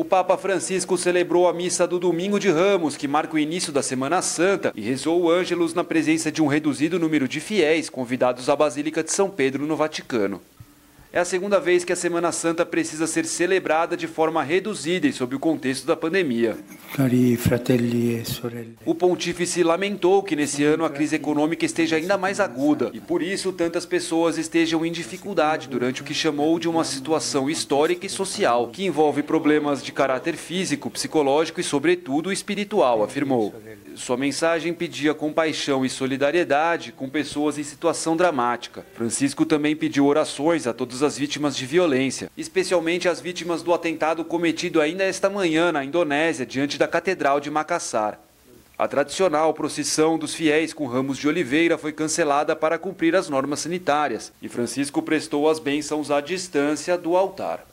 O Papa Francisco celebrou a missa do Domingo de Ramos, que marca o início da Semana Santa, e rezou o Ângelus na presença de um reduzido número de fiéis convidados à Basílica de São Pedro, no Vaticano. É a segunda vez que a Semana Santa precisa ser celebrada de forma reduzida e sob o contexto da pandemia. O pontífice lamentou que nesse ano a crise econômica esteja ainda mais aguda e por isso tantas pessoas estejam em dificuldade durante o que chamou de uma situação histórica e social, que envolve problemas de caráter físico, psicológico e, sobretudo, espiritual, afirmou. Sua mensagem pedia compaixão e solidariedade com pessoas em situação dramática. Francisco também pediu orações a todas as vítimas de violência, especialmente as vítimas do atentado cometido ainda esta manhã na Indonésia, diante da Catedral de Macassar. A tradicional procissão dos fiéis com ramos de oliveira foi cancelada para cumprir as normas sanitárias e Francisco prestou as bênçãos à distância do altar.